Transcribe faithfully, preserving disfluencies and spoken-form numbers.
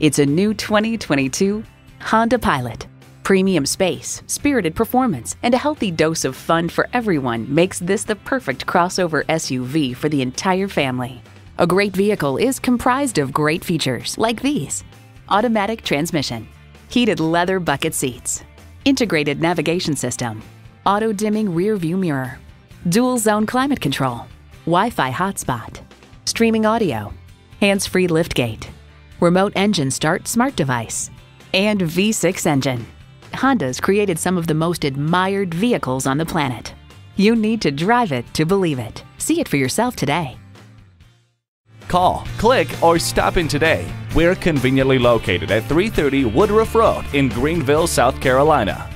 It's a new twenty twenty-two Honda Pilot. Premium space, spirited performance, and a healthy dose of fun for everyone makes this the perfect crossover S U V for the entire family. A great vehicle is comprised of great features like these: automatic transmission, heated leather bucket seats, integrated navigation system, auto-dimming rear-view mirror, dual-zone climate control, Wi-Fi hotspot, streaming audio, hands-free liftgate, remote engine start smart device, and V six engine. Honda's created some of the most admired vehicles on the planet. You need to drive it to believe it. See it for yourself today. Call, click, or stop in today. We're conveniently located at three thirty Woodruff Road in Greenville, South Carolina.